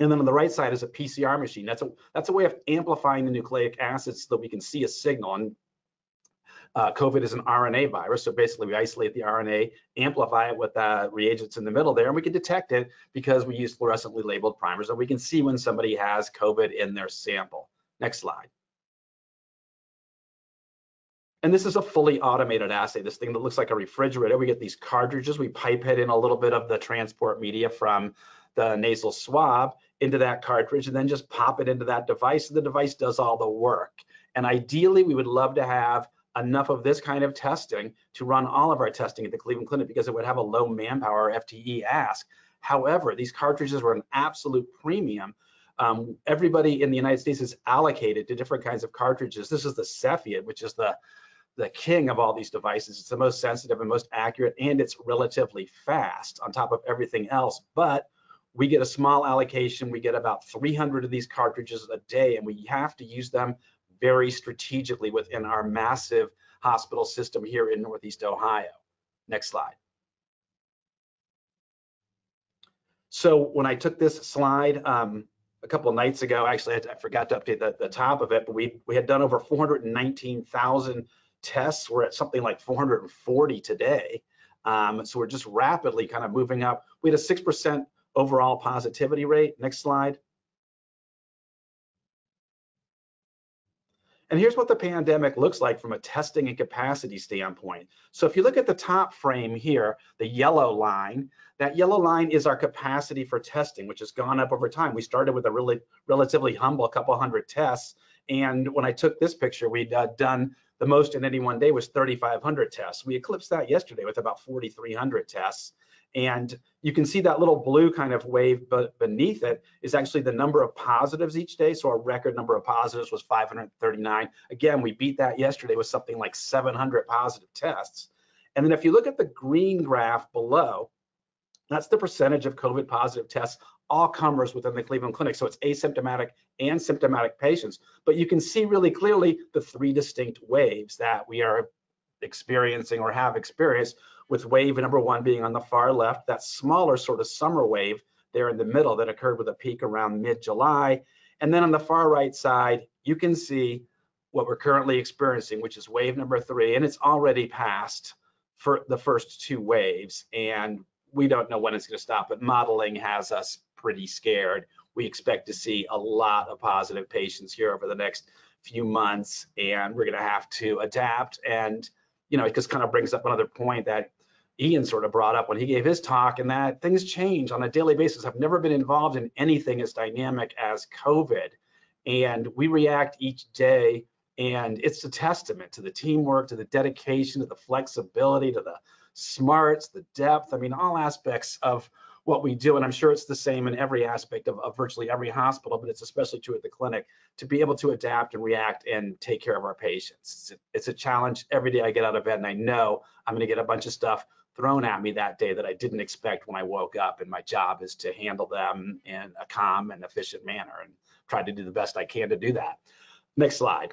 And then on the right side is a P C R machine. That's a, that's a way of amplifying the nucleic acids so that we can see a signal. And Uh, COVID is an R N A virus, so basically we isolate the R N A, amplify it with uh, reagents in the middle there, and we can detect it because we use fluorescently labeled primers, and we can see when somebody has COVID in their sample. Next slide. And this is a fully automated assay, this thing that looks like a refrigerator. We get these cartridges, we pipette in a little bit of the transport media from the nasal swab into that cartridge, and then just pop it into that device, and the device does all the work. And ideally, we would love to have enough of this kind of testing to run all of our testing at the Cleveland Clinic because it would have a low manpower F T E ask. However, these cartridges were an absolute premium. Um, everybody in the United States is allocated to different kinds of cartridges. This is the Cepheid, which is the, the king of all these devices. It's the most sensitive and most accurate, and it's relatively fast on top of everything else. But we get a small allocation. We get about three hundred of these cartridges a day, and we have to use them very strategically within our massive hospital system here in Northeast Ohio. Next slide. So when I took this slide um, a couple of nights ago, actually I forgot to update the, the top of it, but we, we had done over four hundred nineteen thousand tests. We're at something like four hundred forty today. Um, so we're just rapidly kind of moving up. We had a six percent overall positivity rate. Next slide. And here's what the pandemic looks like from a testing and capacity standpoint. So if you look at the top frame here, the yellow line, that yellow line is our capacity for testing, which has gone up over time. We started with a really relatively humble couple hundred tests. And when I took this picture, we'd uh, done the most in any one day was thirty-five hundred tests. We eclipsed that yesterday with about forty-three hundred tests. And you can see that little blue kind of wave, but beneath it is actually the number of positives each day. So our record number of positives was five hundred thirty-nine. Again, we beat that yesterday with something like seven hundred positive tests. And then if you look at the green graph below, that's the percentage of COVID positive tests, all comers within the Cleveland Clinic. So it's asymptomatic and symptomatic patients. But you can see really clearly the three distinct waves that we are experiencing or have experienced, with wave number one being on the far left, that smaller sort of summer wave there in the middle that occurred with a peak around mid-July. And then on the far right side, you can see what we're currently experiencing, which is wave number three, and it's already passed for the first two waves, and we don't know when it's going to stop, but modeling has us pretty scared. We expect to see a lot of positive patients here over the next few months, and we're going to have to adapt. And, you know, it just kind of brings up another point that Ian sort of brought up when he gave his talk, and that things change on a daily basis. I've never been involved in anything as dynamic as COVID, and we react each day, and it's a testament to the teamwork, to the dedication, to the flexibility, to the smarts, the depth, I mean, all aspects of what we do. And I'm sure it's the same in every aspect of, of virtually every hospital, but it's especially true at the clinic, to be able to adapt and react and take care of our patients. It's a, it's a challenge. Every day I get out of bed and I know I'm going to get a bunch of stuff thrown at me that day that I didn't expect when I woke up, and my job is to handle them in a calm and efficient manner and try to do the best I can to do that. Next slide.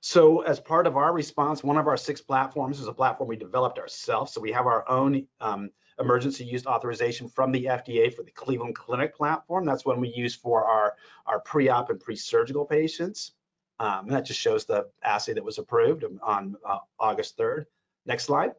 So as part of our response, one of our six platforms is a platform we developed ourselves. So we have our own um, emergency use authorization from the F D A for the Cleveland Clinic platform. That's one we use for our, our pre-op and pre-surgical patients. Um, and that just shows the assay that was approved on uh, August third. Next slide.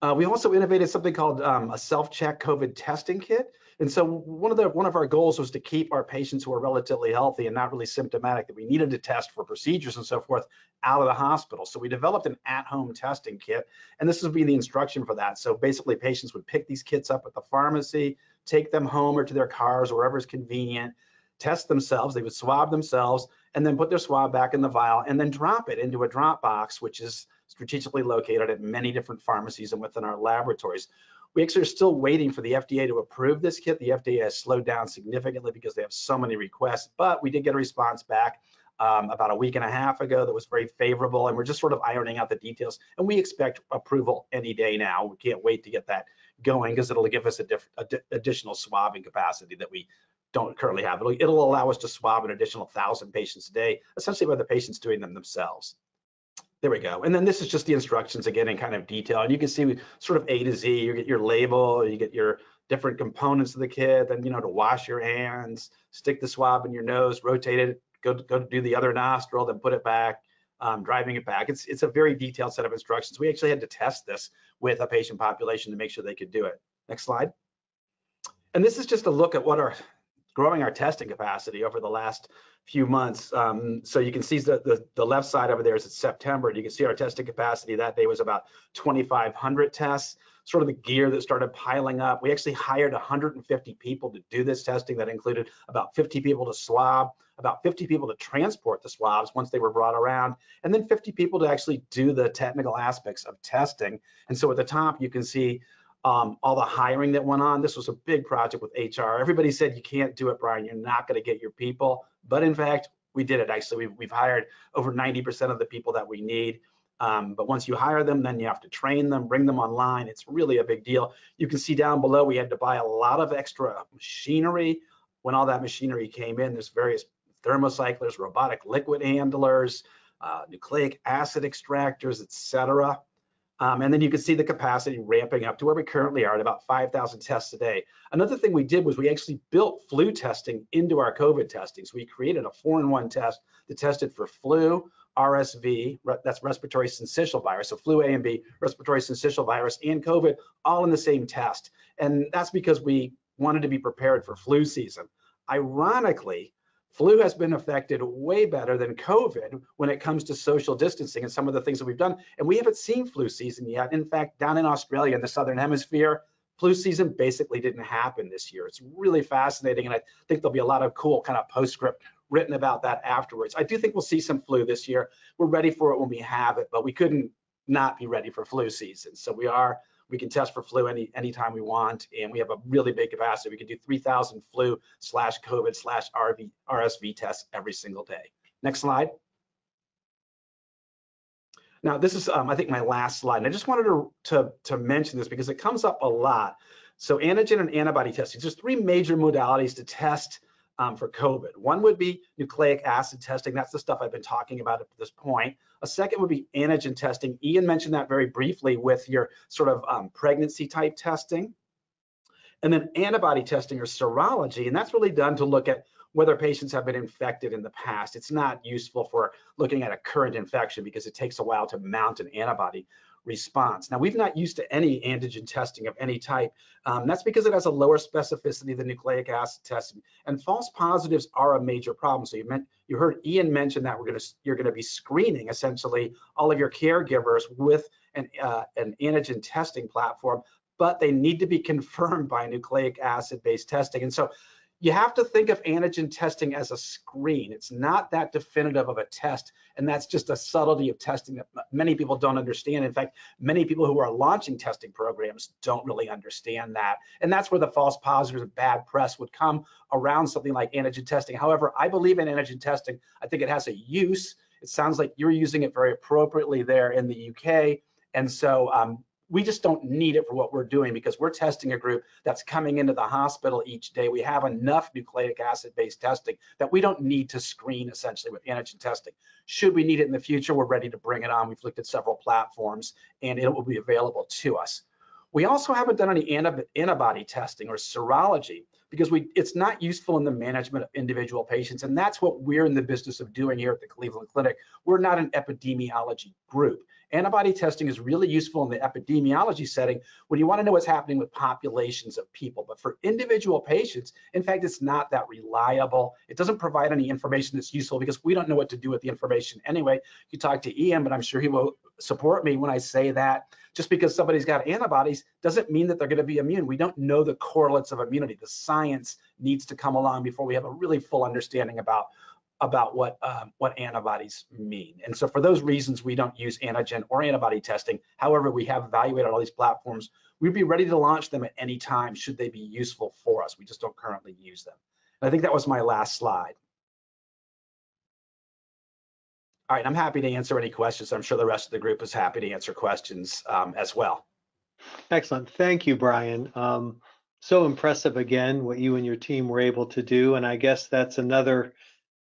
Uh, we also innovated something called um, a self-check COVID testing kit. And so one of the one of our goals was to keep our patients who are relatively healthy and not really symptomatic that we needed to test for procedures and so forth out of the hospital. So we developed an at-home testing kit, and this would be the instruction for that. So basically patients would pick these kits up at the pharmacy, take them home or to their cars, wherever is convenient, test themselves, they would swab themselves, and then put their swab back in the vial and then drop it into a drop box, which is strategically located at many different pharmacies and within our laboratories. We actually are still waiting for the F D A to approve this kit. The F D A has slowed down significantly because they have so many requests, but we did get a response back um, about a week and a half ago that was very favorable, and we're just sort of ironing out the details, and we expect approval any day now. We can't wait to get that going because it'll give us a diff ad additional swabbing capacity that we don't currently have. It'll, it'll allow us to swab an additional one thousand patients a day, essentially by the patients doing them themselves. There we go. And then this is just the instructions again in kind of detail. And you can see we sort of A to Z, you get your label, you get your different components of the kit, then, you know, to wash your hands, stick the swab in your nose, rotate it, go to, go to do the other nostril, then put it back, um, driving it back. It's, it's a very detailed set of instructions. We actually had to test this with a patient population to make sure they could do it. Next slide. And this is just a look at what our growing our testing capacity over the last few months. Um, so you can see the, the, the left side over there is it's September, and you can see our testing capacity that day was about twenty-five hundred tests, sort of the gear that started piling up. We actually hired one hundred fifty people to do this testing. That included about fifty people to swab, about fifty people to transport the swabs once they were brought around, and then fifty people to actually do the technical aspects of testing. And so at the top, you can see Um, all the hiring that went on. This was a big project with H R. Everybody said, you can't do it, Brian. You're not going to get your people. But in fact, we did it. Actually, we've, we've hired over ninety percent of the people that we need. Um, but once you hire them, then you have to train them, bring them online. It's really a big deal. You can see down below, we had to buy a lot of extra machinery. When all that machinery came in, there's various thermocyclers, robotic liquid handlers, uh, nucleic acid extractors, et cetera. Um, and then you can see the capacity ramping up to where we currently are at about five thousand tests a day. Another thing we did was we actually built flu testing into our COVID testing. So we created a four in one test that tested for flu, R S V, re that's respiratory syncytial virus, so flu A and B, respiratory syncytial virus, and COVID all in the same test. And that's because we wanted to be prepared for flu season. Ironically, flu has been affected way better than COVID when it comes to social distancing and some of the things that we've done. And we haven't seen flu season yet. In fact, down in Australia, in the Southern Hemisphere, flu season basically didn't happen this year. It's really fascinating. And I think there'll be a lot of cool kind of postscript written about that afterwards. I do think we'll see some flu this year. We're ready for it when we have it, but we couldn't not be ready for flu season. So we are, we can test for flu any anytime we want, and we have a really big capacity. We can do three thousand flu slash COVID slash R S V tests every single day. Next slide. Now, this is, um, I think, my last slide, and I just wanted to, to, to mention this because it comes up a lot. So antigen and antibody testing, there's three major modalities to test Um, for COVID. One would be nucleic acid testing. That's the stuff I've been talking about at this point. A second would be antigen testing. Ian mentioned that very briefly with your sort of um, pregnancy type testing. and then antibody testing or serology, and that's really done to look at whether patients have been infected in the past. It's not useful for looking at a current infection because it takes a while to mount an antibody response. Now, we've not used to any antigen testing of any type. Um, that's because it has a lower specificity than nucleic acid testing, and false positives are a major problem. So you meant, you heard Ian mention that we're going to you're going to be screening essentially all of your caregivers with an uh, an antigen testing platform, but they need to be confirmed by nucleic acid-based testing. And so you have to think of antigen testing as a screen. It's not that definitive of a test, and that's just a subtlety of testing that many people don't understand. In fact, many people who are launching testing programs don't really understand that, and that's where the false positives and bad press would come around something like antigen testing. However, I believe in antigen testing. I think it has a use. It sounds like you're using it very appropriately there in the U K, and so um, we just don't need it for what we're doing because we're testing a group that's coming into the hospital each day. We have enough nucleic acid-based testing that we don't need to screen essentially with antigen testing. Should we need it in the future, we're ready to bring it on. We've looked at several platforms and it will be available to us. We also haven't done any antibody testing or serology because we, it's not useful in the management of individual patients, and that's what we're in the business of doing here at the Cleveland Clinic. We're not an epidemiology group. Antibody testing is really useful in the epidemiology setting when you want to know what's happening with populations of people. But for individual patients, in fact, it's not that reliable. It doesn't provide any information that's useful because we don't know what to do with the information anyway. You talk to Ian, but I'm sure he will support me when I say that. Just because somebody's got antibodies doesn't mean that they're going to be immune. We don't know the correlates of immunity. The science needs to come along before we have a really full understanding about about what um, what antibodies mean. And so for those reasons, we don't use antigen or antibody testing. However, we have evaluated all these platforms. We'd be ready to launch them at any time should they be useful for us. We just don't currently use them. And I think that was my last slide. All right, I'm happy to answer any questions. I'm sure the rest of the group is happy to answer questions um, as well. Excellent, thank you, Brian. Um, so impressive again, what you and your team were able to do. And I guess that's another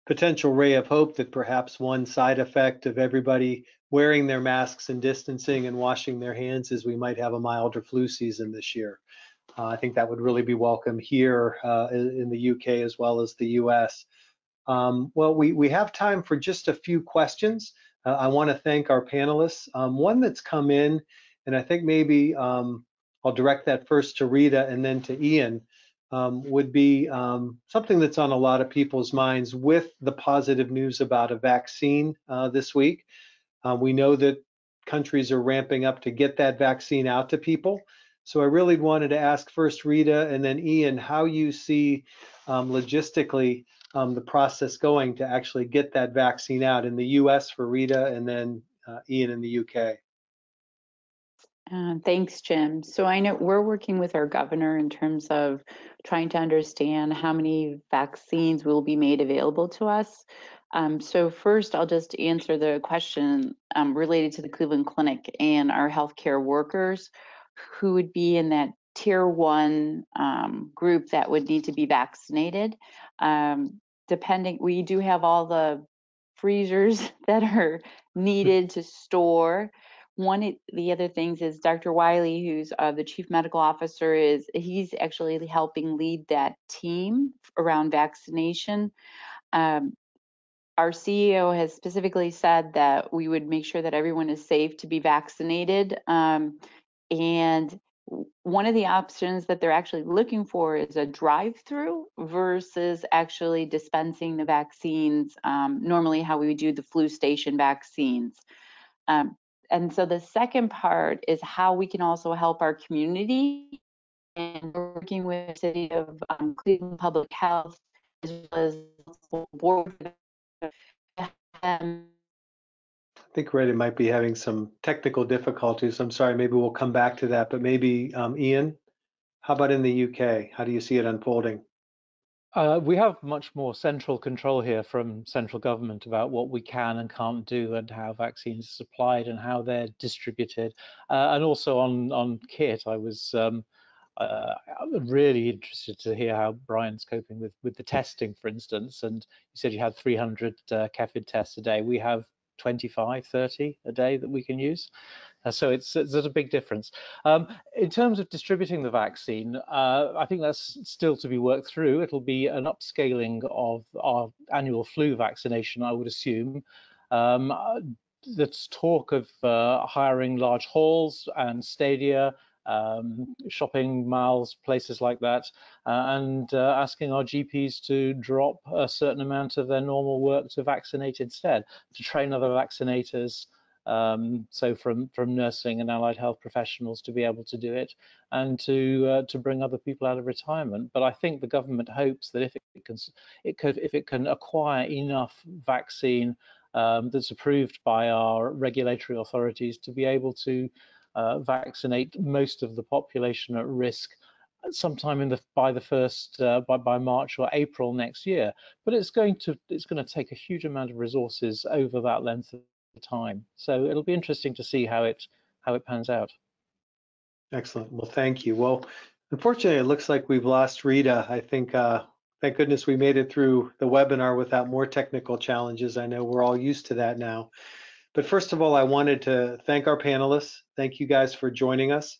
potential ray of hope that perhaps one side effect of everybody wearing their masks and distancing and washing their hands is we might have a milder flu season this year. Uh, I think that would really be welcome here uh, in the U K as well as the U S. Um, well, we, we have time for just a few questions. Uh, I want to thank our panelists. Um, one that's come in, and I think maybe um, I'll direct that first to Rita and then to Ian. Um, would be um, something that's on a lot of people's minds with the positive news about a vaccine uh, this week. Uh, we know that countries are ramping up to get that vaccine out to people. So I really wanted to ask first Rita and then Ian how you see um, logistically um, the process going to actually get that vaccine out in the U S for Rita and then uh, Ian in the U K. Uh, thanks, Jim. So I know we're working with our governor in terms of trying to understand how many vaccines will be made available to us. Um, so first, I'll just answer the question um, related to the Cleveland Clinic and our healthcare workers who would be in that tier one um, group that would need to be vaccinated. Um, depending, we do have all the freezers that are needed to store. One of the other things is Doctor Wiley, who's uh, the chief medical officer, is he's actually helping lead that team around vaccination. Um, our C E O has specifically said that we would make sure that everyone is safe to be vaccinated. Um, and one of the options that they're actually looking for is a drive-through versus actually dispensing the vaccines, um, normally how we would do the flu station vaccines. Um, And so the second part is how we can also help our community, and working with the city of um, Cleveland Public Health as well as the board. Um, I think Reddit might be having some technical difficulties. I'm sorry, maybe we'll come back to that, but maybe um, Ian, how about in the U K? How do you see it unfolding? Uh, we have much more central control here from central government about what we can and can't do and how vaccines are supplied and how they're distributed. Uh, and also on, on kit, I was um, uh, really interested to hear how Brian's coping with, with the testing, for instance. And you said you had three hundred uh, C A F I D tests a day. We have twenty-five, thirty a day that we can use. Uh, so it's, it's there's a big difference. Um, in terms of distributing the vaccine, uh, I think that's still to be worked through. It'll be an upscaling of our annual flu vaccination, I would assume. Um, there's talk of uh, hiring large halls and stadia, um, shopping malls, places like that, uh, and uh, asking our G Ps to drop a certain amount of their normal work to vaccinate instead, to train other vaccinators. Um, so from from nursing and allied health professionals to be able to do it, and to uh, to bring other people out of retirement. But I think the government hopes that if it can, it could if it can acquire enough vaccine um, that's approved by our regulatory authorities to be able to uh, vaccinate most of the population at risk sometime in the by the first uh, by by March or April next year. But it's going to it's going to take a huge amount of resources over that length of time, so it'll be interesting to see how it how it pans out. Excellent. Well, thank you. Well, unfortunately, it looks like we've lost Rita. I think uh, thank goodness we made it through the webinar without more technical challenges. I know we're all used to that now. But first of all, I wanted to thank our panelists. Thank you guys for joining us.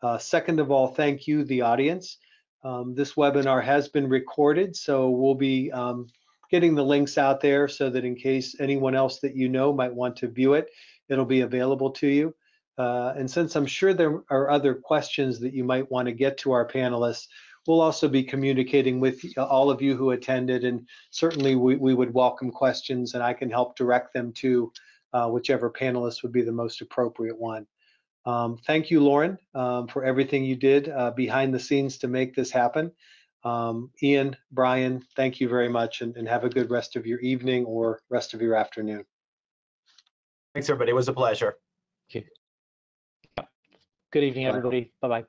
Uh, second of all, thank you, the audience. Um, this webinar has been recorded, so we'll be um, getting the links out there so that in case anyone else that you know might want to view it, it'll be available to you. Uh, and since I'm sure there are other questions that you might want to get to our panelists, we'll also be communicating with all of you who attended, and certainly we, we would welcome questions, and I can help direct them to uh, whichever panelist would be the most appropriate one. Um, thank you, Lauren, um, for everything you did uh, behind the scenes to make this happen. Um, Ian, Brian, thank you very much, and, and have a good rest of your evening or rest of your afternoon. Thanks, everybody. It was a pleasure. Thank you. Good evening, everybody. Bye-bye.